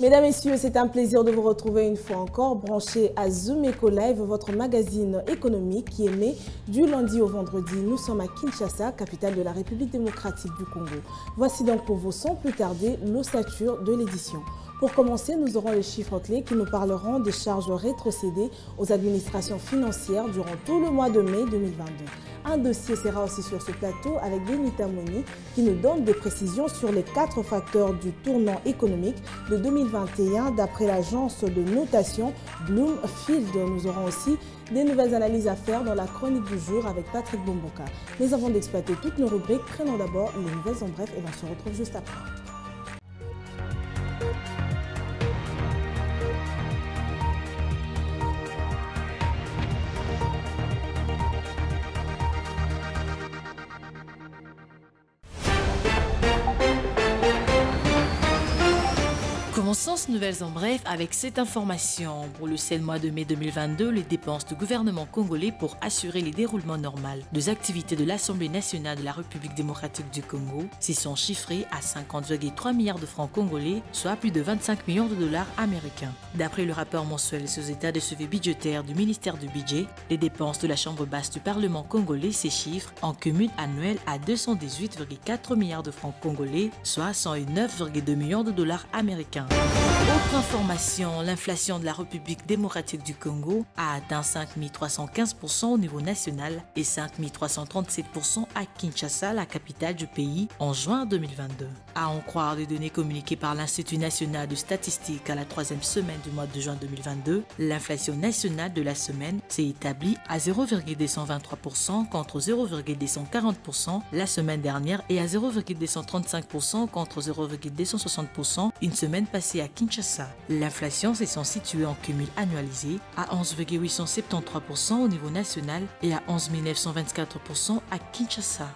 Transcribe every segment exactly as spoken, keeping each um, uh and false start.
Mesdames, Messieurs, c'est un plaisir de vous retrouver une fois encore branché à Zoom Eco Live, votre magazine économique qui est né du lundi au vendredi. Nous sommes à Kinshasa, capitale de la République démocratique du Congo. Voici donc pour vous, sans plus tarder, l'ossature de l'édition. Pour commencer, nous aurons les chiffres clés qui nous parleront des charges rétrocédées aux administrations financières durant tout le mois de mai deux mille vingt-deux. Un dossier sera aussi sur ce plateau avec Benita Mwini qui nous donne des précisions sur les quatre facteurs du tournant économique de deux mille vingt et un d'après l'agence de notation Bloomfield. Nous aurons aussi des nouvelles analyses à faire dans la chronique du jour avec Patrick Bomboka. Mais avant d'exploiter toutes nos rubriques, prenons d'abord les nouvelles en bref et on se retrouve juste après. Sens nouvelles en bref avec cette information. Pour le seul mois de mai deux mille vingt-deux, les dépenses du gouvernement congolais pour assurer les déroulements normaux des activités de l'Assemblée nationale de la République démocratique du Congo s'y sont chiffrées à cinquante virgule trois milliards de francs congolais, soit plus de vingt-cinq millions de dollars américains. D'après le rapport mensuel sur les états de suivi budgétaire du ministère du Budget, les dépenses de la Chambre basse du Parlement congolais s'y chiffrent en cumul annuel à deux cent dix-huit virgule quatre milliards de francs congolais, soit cent neuf virgule deux millions de dollars américains. Autre information, l'inflation de la République démocratique du Congo a atteint cinq mille trois cent quinze pour cent au niveau national et cinq mille trois cent trente-sept pour cent à Kinshasa, la capitale du pays, en juin deux mille vingt-deux. À en croire les données communiquées par l'Institut national de statistique à la troisième semaine du mois de juin deux mille vingt-deux, l'inflation nationale de la semaine s'est établie à zéro virgule deux cent vingt-trois pour cent contre zéro virgule deux cent quarante pour cent la semaine dernière et à zéro virgule deux cent trente-cinq pour cent contre zéro virgule deux cent soixante pour cent une semaine passée à Kinshasa. L'inflation s'est située en cumul annualisé à onze virgule huit cent soixante-treize pour cent au niveau national et à onze mille neuf cent vingt-quatre pour cent à Kinshasa.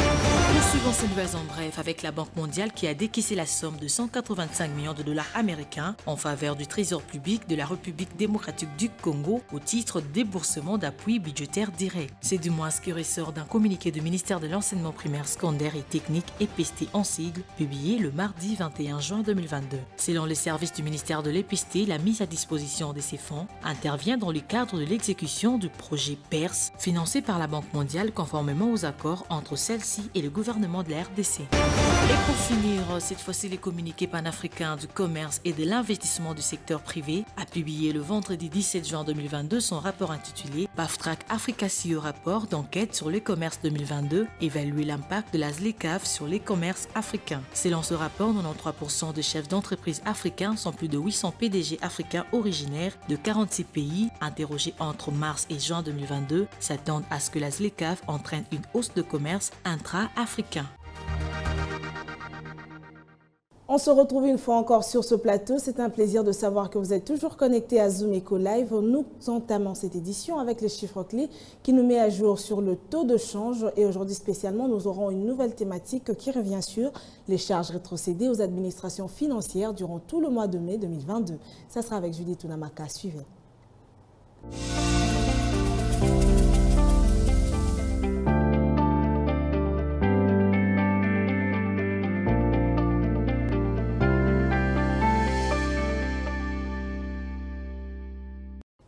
Suivant ces nouvelles en bref avec la Banque mondiale qui a décaissé la somme de cent quatre-vingt-cinq millions de dollars américains en faveur du trésor public de la République démocratique du Congo au titre de déboursement d'appui budgétaire direct. C'est du moins ce qui ressort d'un communiqué du ministère de l'enseignement primaire, secondaire et technique E P S T en sigle publié le mardi vingt et un juin deux mille vingt-deux. Selon les services du ministère de l'E P S T, la mise à disposition de ces fonds intervient dans le cadre de l'exécution du projet PERSE financé par la Banque mondiale conformément aux accords entre celle-ci et le gouvernement de la R D C. Et pour finir, cette fois-ci, les communiqués panafricains du commerce et de l'investissement du secteur privé a publié le vendredi dix-sept juin deux mille vingt-deux son rapport intitulé BAFTRAC Africa C E O rapport d'enquête sur le commerce deux mille vingt-deux, évaluer l'impact de la Z L E C A F sur les commerces africains. Selon ce rapport, quatre-vingt-treize pour cent des chefs d'entreprise africains sont plus de huit cents P D G africains originaires de quarante-six pays interrogés entre mars et juin deux mille vingt-deux, s'attendent à ce que la Z L E C A F entraîne une hausse de commerce intra-africain. On se retrouve une fois encore sur ce plateau. C'est un plaisir de savoir que vous êtes toujours connectés à Zoom Eco Live. Nous entamons cette édition avec les chiffres clés qui nous met à jour sur le taux de change. Et aujourd'hui spécialement, nous aurons une nouvelle thématique qui revient sur les charges rétrocédées aux administrations financières durant tout le mois de mai deux mille vingt-deux. Ça sera avec Judith Tunamaka. Suivez.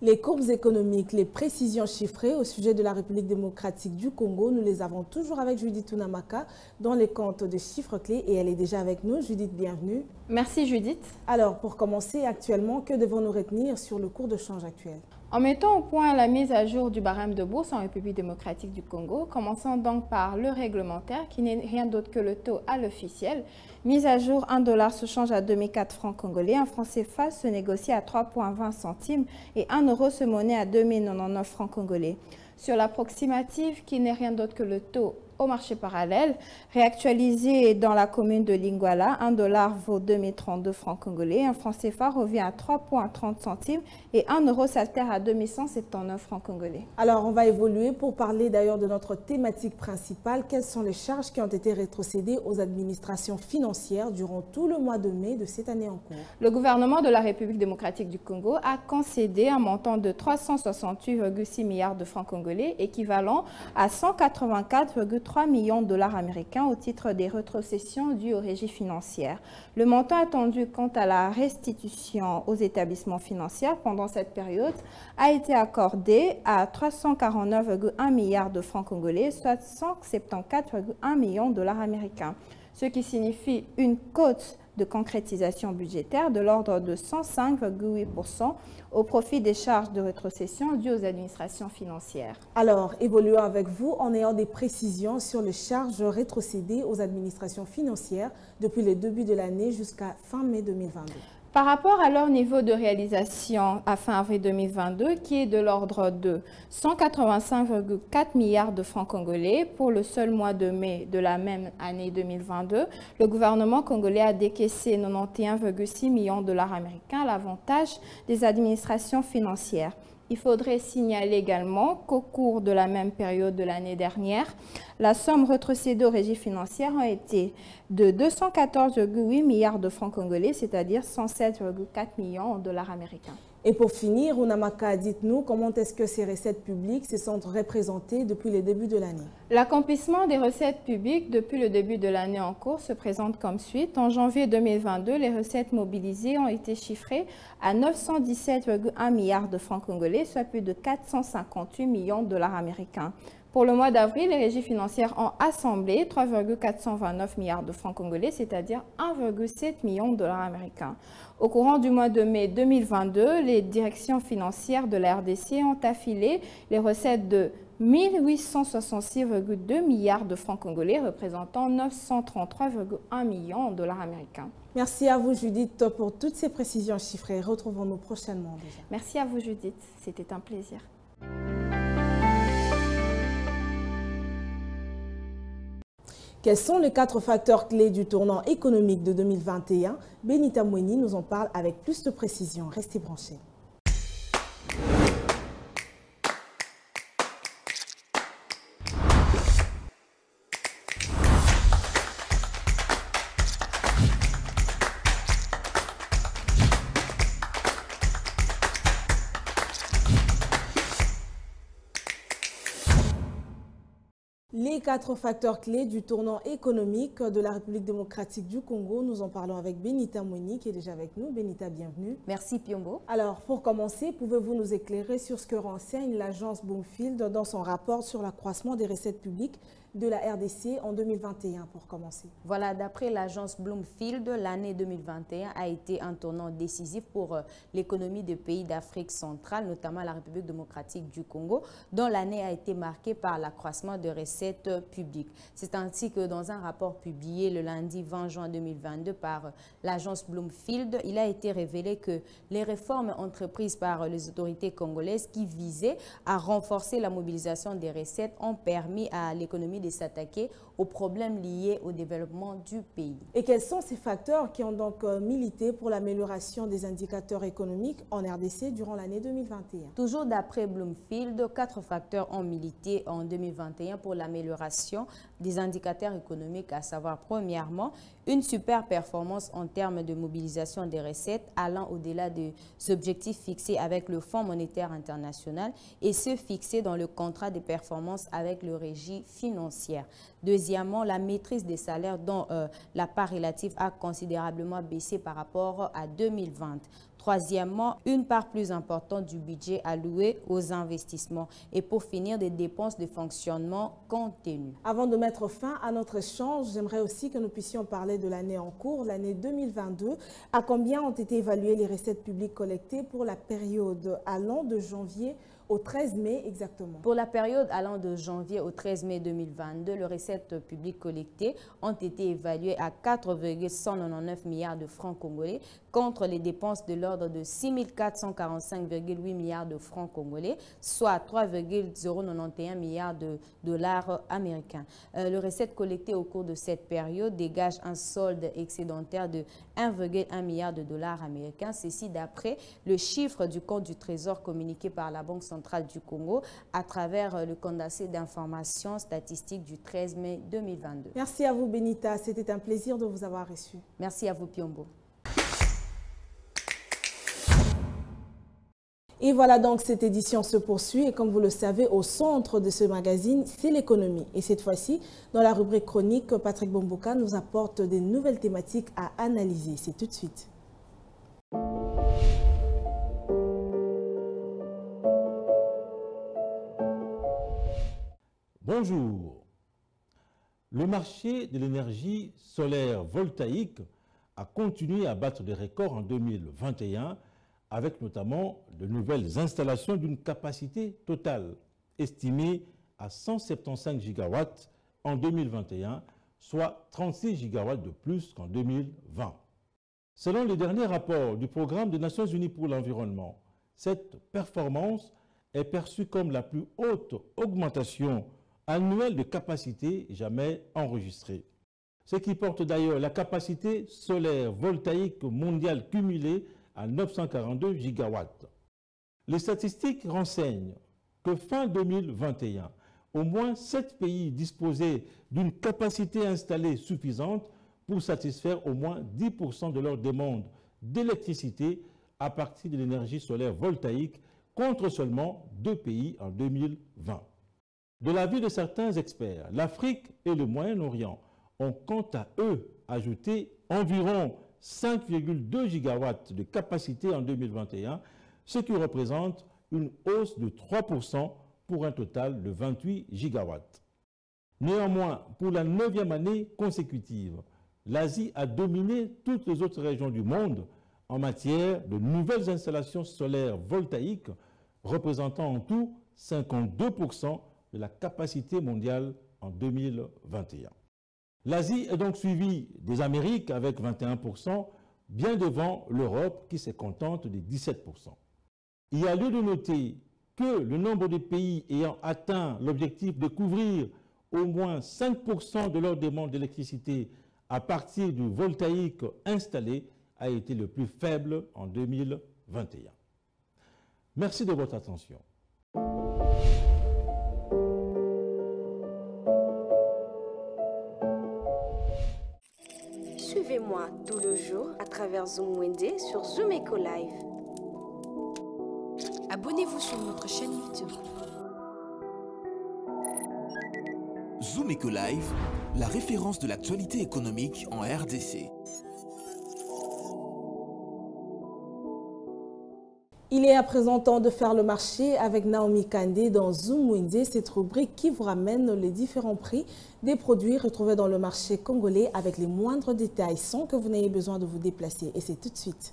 Les courbes économiques, les précisions chiffrées au sujet de la République démocratique du Congo, nous les avons toujours avec Judith Tunamaka dans les comptes de chiffres clés et elle est déjà avec nous. Judith, bienvenue. Merci Judith. Alors pour commencer actuellement, que devons-nous retenir sur le cours de change actuel? En mettant au point la mise à jour du barème de bourse en République démocratique du Congo, commençons donc par le réglementaire qui n'est rien d'autre que le taux à l'officiel. Mise à jour, un dollar se change à deux mille quatre francs congolais, un franc C F A se négocie à trois virgule vingt centimes et un euro se monnaie à deux mille quatre-vingt-dix-neuf francs congolais. Sur l'approximative qui n'est rien d'autre que le taux au marché parallèle, réactualisé dans la commune de Lingwala, un dollar vaut deux mille trente-deux francs congolais, un franc C F A revient à trois virgule trente centimes et un euro s'altère à deux mille cent soixante-dix-neuf francs congolais. Alors on va évoluer pour parler d'ailleurs de notre thématique principale. Quelles sont les charges qui ont été rétrocédées aux administrations financières durant tout le mois de mai de cette année en cours? Le gouvernement de la République démocratique du Congo a concédé un montant de trois cent soixante-huit virgule six milliards de francs congolais équivalent à cent quatre-vingt-quatre virgule trois millions de dollars américains au titre des rétrocessions dues aux régies financières. Le montant attendu quant à la restitution aux établissements financiers pendant cette période a été accordé à trois cent quarante-neuf virgule un milliards de francs congolais, soit cent soixante-quatorze virgule un millions de dollars américains, ce qui signifie une cote de concrétisation budgétaire de l'ordre de cent cinq virgule huit pour cent au profit des charges de rétrocession dues aux administrations financières. Alors, évoluons avec vous en ayant des précisions sur les charges rétrocédées aux administrations financières depuis le début de l'année jusqu'à fin mai deux mille vingt-deux. Par rapport à leur niveau de réalisation à fin avril deux mille vingt-deux, qui est de l'ordre de cent quatre-vingt-cinq virgule quatre milliards de francs congolais pour le seul mois de mai de la même année deux mille vingt-deux, le gouvernement congolais a décaissé quatre-vingt-onze virgule six millions de dollars américains à l'avantage des administrations financières. Il faudrait signaler également qu'au cours de la même période de l'année dernière, la somme retrocédée aux régies financières a été de deux cent quatorze virgule huit milliards de francs congolais, c'est-à-dire cent sept virgule quatre millions de dollars américains. Et pour finir, Unamaka, dites-nous comment est-ce que ces recettes publiques se sont représentées depuis le début de l'année? L'accomplissement des recettes publiques depuis le début de l'année en cours se présente comme suite. En janvier deux mille vingt-deux, les recettes mobilisées ont été chiffrées à neuf cent dix-sept virgule un milliards de francs congolais, soit plus de quatre cent cinquante-huit millions de dollars américains. Pour le mois d'avril, les régies financières ont assemblé trois virgule quatre cent vingt-neuf milliards de francs congolais, c'est-à-dire un virgule sept million de dollars américains. Au courant du mois de mai deux mille vingt-deux, les directions financières de la R D C ont affilé les recettes de mille huit cent soixante-six virgule deux milliards de francs congolais, représentant neuf cent trente-trois virgule un millions de dollars américains. Merci à vous, Judith, pour toutes ces précisions chiffrées. Retrouvons-nous prochainement déjà. Merci à vous, Judith. C'était un plaisir. Quels sont les quatre facteurs clés du tournant économique de deux mille vingt et un? Benita Mwini nous en parle avec plus de précision. Restez branchés. Les quatre facteurs clés du tournant économique de la République démocratique du Congo, nous en parlons avec Benita Mwini qui est déjà avec nous. Benita, bienvenue. Merci Piombo. Alors, pour commencer, pouvez-vous nous éclairer sur ce que renseigne l'agence Bloomfield dans son rapport sur l'accroissement des recettes publiques de la R D C en deux mille vingt et un pour commencer? Voilà, d'après l'agence Bloomfield, l'année deux mille vingt et un a été un tournant décisif pour l'économie des pays d'Afrique centrale, notamment la République démocratique du Congo, dont l'année a été marquée par l'accroissement de recettes publiques. C'est ainsi que dans un rapport publié le lundi vingt juin deux mille vingt-deux par l'agence Bloomfield, il a été révélé que les réformes entreprises par les autorités congolaises qui visaient à renforcer la mobilisation des recettes ont permis à l'économie de s'attaquer aux problèmes liés au développement du pays. Et quels sont ces facteurs qui ont donc milité pour l'amélioration des indicateurs économiques en R D C durant l'année deux mille vingt et un? Toujours d'après Bloomfield, quatre facteurs ont milité en deux mille vingt et un pour l'amélioration des indicateurs économiques, à savoir premièrement, une super performance en termes de mobilisation des recettes allant au-delà des objectifs fixés avec le Fonds monétaire international et ceux fixés dans le contrat de performance avec le régie financière. Deuxièmement, la maîtrise des salaires dont euh, la part relative a considérablement baissé par rapport à deux mille vingt. Troisièmement, une part plus importante du budget alloué aux investissements et pour finir, des dépenses de fonctionnement contenues. Avant de mettre fin à notre échange, j'aimerais aussi que nous puissions parler de l'année en cours, l'année deux mille vingt-deux. À combien ont été évaluées les recettes publiques collectées pour la période allant de janvier au treize mai exactement? Pour la période allant de janvier au treize mai deux mille vingt-deux, les recettes publiques collectées ont été évaluées à quatre virgule cent quatre-vingt-dix-neuf milliards de francs congolais contre les dépenses de l'ordre de six mille quatre cent quarante-cinq virgule huit milliards de francs congolais, soit trois virgule zéro neuf un milliards de dollars américains. Euh, les recettes collectées au cours de cette période dégagent un solde excédentaire de un virgule un milliard de dollars américains, ceci d'après le chiffre du compte du Trésor communiqué par la Banque centrale du Congo à travers le condensé d'informations statistiques du treize mai deux mille vingt-deux. Merci à vous, Benita. C'était un plaisir de vous avoir reçu. Merci à vous, Piombo. Et voilà donc, cette édition se poursuit et comme vous le savez, au centre de ce magazine, c'est l'économie. Et cette fois-ci, dans la rubrique chronique, Patrick Bomboka nous apporte des nouvelles thématiques à analyser. C'est tout de suite. Bonjour. Le marché de l'énergie solaire voltaïque a continué à battre des records en deux mille vingt et un avec notamment de nouvelles installations d'une capacité totale estimée à cent soixante-quinze gigawatts en deux mille vingt et un, soit trente-six gigawatts de plus qu'en deux mille vingt. Selon les derniers rapports du Programme des Nations Unies pour l'environnement, cette performance est perçue comme la plus haute augmentation annuelle de capacité jamais enregistrée. Ce qui porte d'ailleurs la capacité solaire voltaïque mondiale cumulée à neuf cent quarante-deux gigawatts. Les statistiques renseignent que fin deux mille vingt et un, au moins sept pays disposaient d'une capacité installée suffisante pour satisfaire au moins dix pour cent de leurs demandes d'électricité à partir de l'énergie solaire voltaïque, contre seulement deux pays en deux mille vingt. De l'avis de certains experts, l'Afrique et le Moyen-Orient ont quant à eux ajouté environ cinq virgule deux gigawatts de capacité en deux mille vingt et un, ce qui représente une hausse de trois pour cent pour un total de vingt-huit gigawatts. Néanmoins, pour la neuvième année consécutive, l'Asie a dominé toutes les autres régions du monde en matière de nouvelles installations solaires voltaïques, représentant en tout cinquante-deux pour cent de la capacité mondiale en deux mille vingt et un. L'Asie est donc suivie des Amériques avec vingt et un pour cent, bien devant l'Europe qui se contente de dix-sept pour cent. Il y a lieu de noter que le nombre de pays ayant atteint l'objectif de couvrir au moins cinq pour cent de leur demande d'électricité à partir du voltaïque installé a été le plus faible en deux mille vingt et un. Merci de votre attention. Suivez-moi tout le jour à travers Zoom wenze sur Zoom Eco Live. Abonnez-vous sur notre chaîne YouTube. Zoom Eco Live, la référence de l'actualité économique en R D C. Il est à présent temps de faire le marché avec Naomi Kande dans Zoom wenze, cette rubrique qui vous ramène les différents prix des produits retrouvés dans le marché congolais avec les moindres détails sans que vous n'ayez besoin de vous déplacer. Et c'est tout de suite.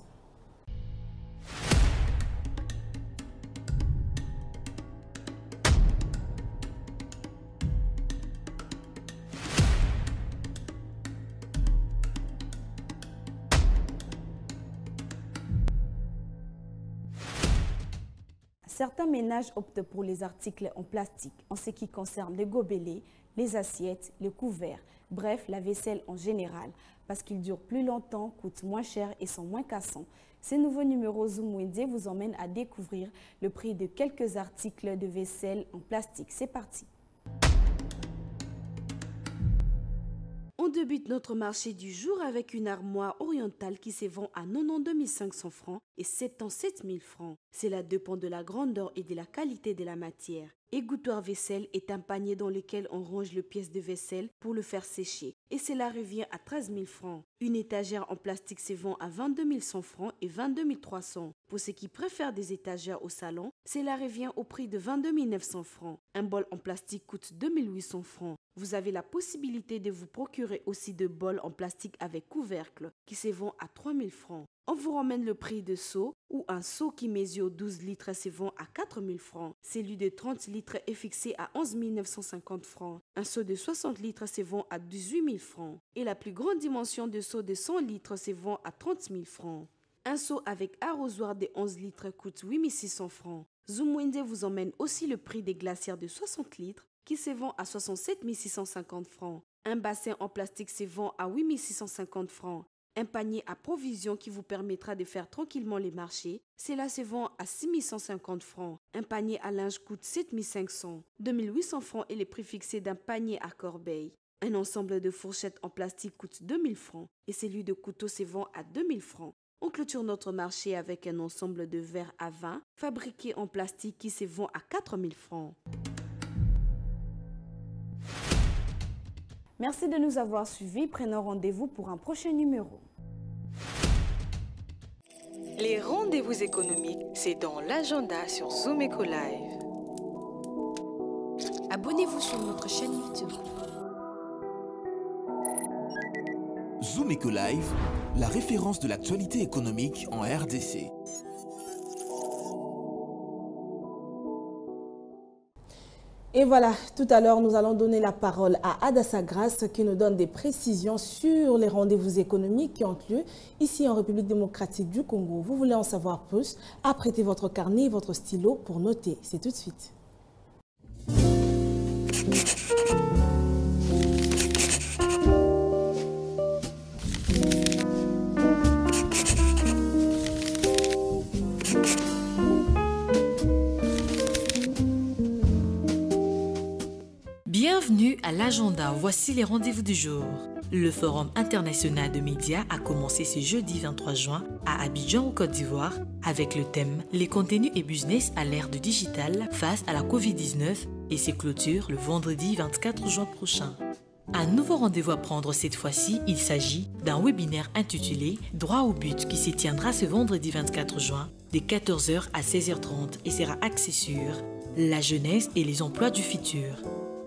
Certains ménages optent pour les articles en plastique en ce qui concerne les gobelets, les assiettes, les couverts, bref la vaisselle en général, parce qu'ils durent plus longtemps, coûtent moins cher et sont moins cassants. Ces nouveaux numéros Zoom wenze vous emmènent à découvrir le prix de quelques articles de vaisselle en plastique. C'est parti! On débute notre marché du jour avec une armoire orientale qui se vend à quatre-vingt-douze mille cinq cents francs et soixante-dix mille francs. Cela dépend de la grandeur et de la qualité de la matière. Égouttoir vaisselle est un panier dans lequel on range le pièce de vaisselle pour le faire sécher et cela revient à treize mille francs. Une étagère en plastique se vend à vingt-deux mille cent francs et vingt-deux mille trois cents. Pour ceux qui préfèrent des étagères au salon, cela revient au prix de vingt-deux mille neuf cents francs. Un bol en plastique coûte deux mille huit cents francs. Vous avez la possibilité de vous procurer aussi de bols en plastique avec couvercle qui se vendent à trois mille francs. On vous ramène le prix de seau où un seau qui mesure douze litres se vend à quatre mille francs. Celui de trente litres est fixé à onze mille neuf cent cinquante francs. Un seau de soixante litres se vend à dix-huit mille francs. Et la plus grande dimension de seau de cent litres se vend à trente mille francs. Un seau avec arrosoir de onze litres coûte huit mille six cents francs. Zoom wenze vous emmène aussi le prix des glacières de soixante litres qui se vend à soixante-sept mille six cent cinquante francs. Un bassin en plastique se vend à huit mille six cent cinquante francs. Un panier à provisions qui vous permettra de faire tranquillement les marchés, cela se vend à six mille cent cinquante francs. Un panier à linge coûte sept mille cinq cents, deux mille huit cents francs est le prix fixé d'un panier à corbeille. Un ensemble de fourchettes en plastique coûte deux mille francs et celui de couteau se vend à deux mille francs. On clôture notre marché avec un ensemble de verres à vin fabriqués en plastique qui se vend à quatre mille francs. Merci de nous avoir suivis. Prenons rendez-vous pour un prochain numéro. Les rendez-vous économiques, c'est dans l'agenda sur Zoom Eco Live. Abonnez-vous sur notre chaîne YouTube. Zoom Eco Live, la référence de l'actualité économique en R D C. Et voilà, tout à l'heure, nous allons donner la parole à Ada Sagrace qui nous donne des précisions sur les rendez-vous économiques qui ont lieu ici en République démocratique du Congo. Vous voulez en savoir plus? Apprêtez votre carnet et votre stylo pour noter. C'est tout de suite. Bienvenue à l'agenda, voici les rendez-vous du jour. Le Forum international de médias a commencé ce jeudi vingt-trois juin à Abidjan, en Côte d'Ivoire, avec le thème « Les contenus et business à l'ère du digital face à la Covid dix-neuf » et ses clôtures le vendredi vingt-quatre juin prochain. Un nouveau rendez-vous à prendre cette fois-ci, il s'agit d'un webinaire intitulé « Droit au but » qui se tiendra ce vendredi vingt-quatre juin de quatorze heures à seize heures trente et sera axé sur « La jeunesse et les emplois du futur ».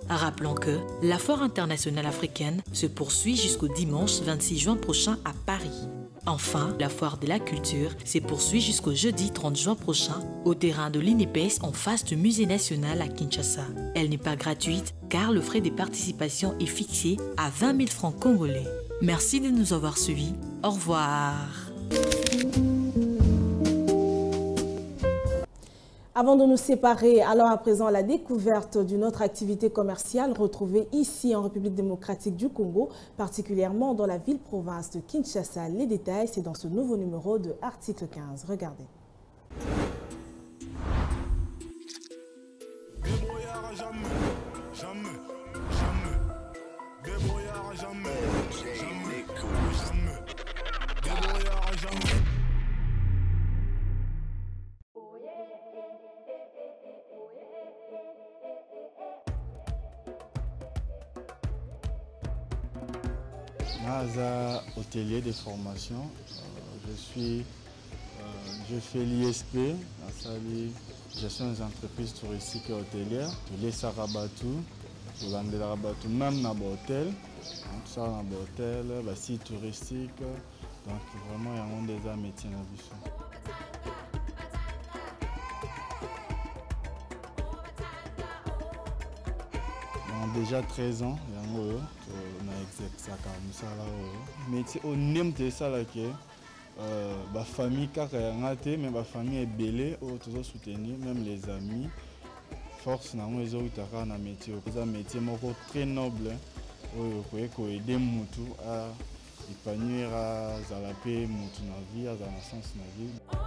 Rappelons que la Foire internationale africaine se poursuit jusqu'au dimanche vingt-six juin prochain à Paris. Enfin, la Foire de la culture se poursuit jusqu'au jeudi trente juin prochain au terrain de l'INEPES en face du Musée national à Kinshasa. Elle n'est pas gratuite car le frais de participation est fixé à vingt mille francs congolais. Merci de nous avoir suivis. Au revoir. Avant de nous séparer, alors à présent la découverte d'une autre activité commerciale retrouvée ici en République démocratique du Congo, particulièrement dans la ville-province de Kinshasa. Les détails, c'est dans ce nouveau numéro de Article quinze. Regardez. Naza hôtelier de formation, euh, je suis, euh, je fais l'I S P, la salle gestion des entreprises touristiques et hôtelières, de l'Essa Rabatou, de l'Andé Rabatou, même dans l'hôtel, tout ça dans l'hôtel, le site touristique, donc vraiment il y a un des arts métiers dans la vie. Déjà treize ans, on a exercé ça mais on aime ça là que ma famille car mais ma famille est belle, on toujours soutenir même les amis. Force na on les autres à un métier, un métier très noble, on peut aider mutu à épanouir à la paix mutu na vie, à la sens na vie.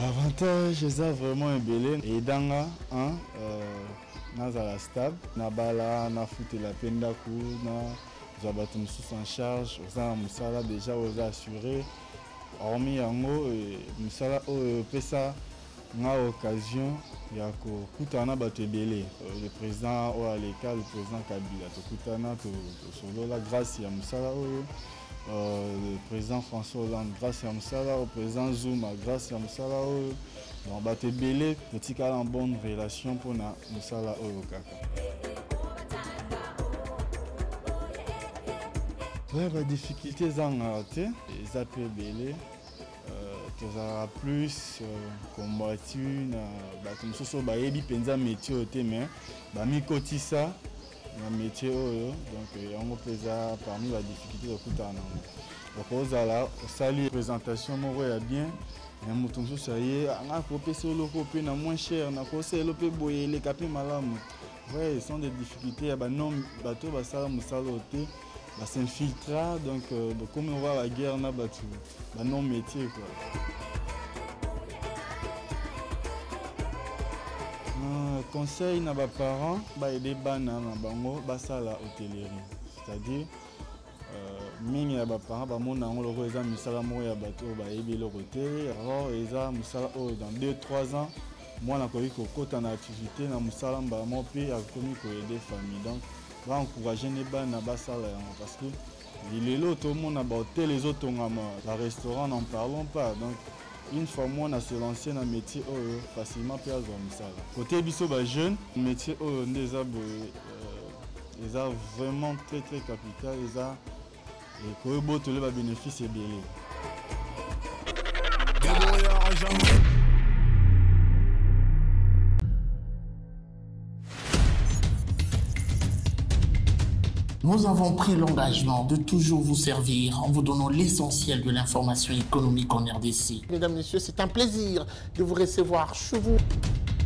L'avantage, c'est vraiment un bel et dans un la stable, na bala, na foutu la peine d'accour, na zabatum sous en charge, aux ans musala déjà aux assurés, hormis en haut, musala au P S A, na occasion, ya ko kutana bato belé, le président au Aleka, le président Kabila, to kutana to solo la grâce ya musala au Euh, le président François Hollande, grâce à Moussala, au président Zouma, grâce à Moussala, on va te belé, on a une bonne relation pour Moussala. Ouais, bah, difficultés en arrêté, les appels belé, tu auras plus combattu, comme ça, tu as un métier, mais tu as mis côté ça. Un métier donc on parmi la difficulté de donc on salue la présentation bien mais ça y est on moins cher na les capé malam ouais sont des difficultés y a non bateau ça musaloté ça s'infiltra donc comme on voit la guerre na bateau bah non métier quoi. Conseil na ba parents ba aider bana na bango basala hôtellerie, c'est-à-dire mingi na ba parents ba mona ngolo ko eza misala mo ya bato ba ebi lokote ro eza misala o dans deux trois ans moi na ko ko kota na activité na musala ba mo pe akomi ko aider famille donc va encourager ne bana basala parce que lelo to mona ba hôtel les autres ngama la restaurant n'en parlons pas donc une fois moi on a se lancé dans le métier facilement pour avoir ça. Côté biso bah jeune, le métier oh les a les a vraiment très très capital, les a et pour beau tout le bénéfice est bien. Nous avons pris l'engagement de toujours vous servir en vous donnant l'essentiel de l'information économique en R D C. Mesdames, Messieurs, c'est un plaisir de vous recevoir chez vous.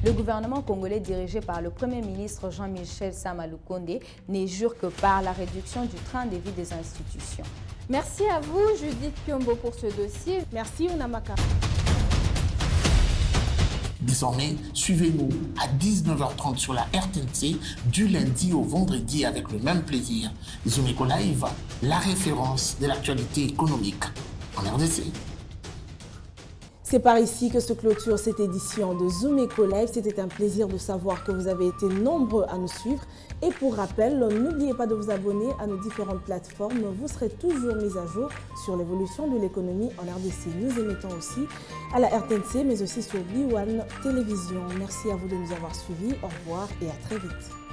Le gouvernement congolais dirigé par le Premier ministre Jean-Michel Samaloukonde ne jure que par la réduction du train de vie des institutions. Merci à vous, Judith Tunamaka, pour ce dossier. Merci, Unamaka. Désormais, suivez-nous à dix-neuf heures trente sur la R T N C du lundi au vendredi avec le même plaisir. Zoom Eco Live, la référence de l'actualité économique en R D C. C'est par ici que se clôture cette édition de Zoom Eco Live. C'était un plaisir de savoir que vous avez été nombreux à nous suivre. Et pour rappel, n'oubliez pas de vous abonner à nos différentes plateformes. Vous serez toujours mis à jour sur l'évolution de l'économie en R D C. Nous émettons aussi à la R T N C, mais aussi sur B un Télévision. Merci à vous de nous avoir suivis. Au revoir et à très vite.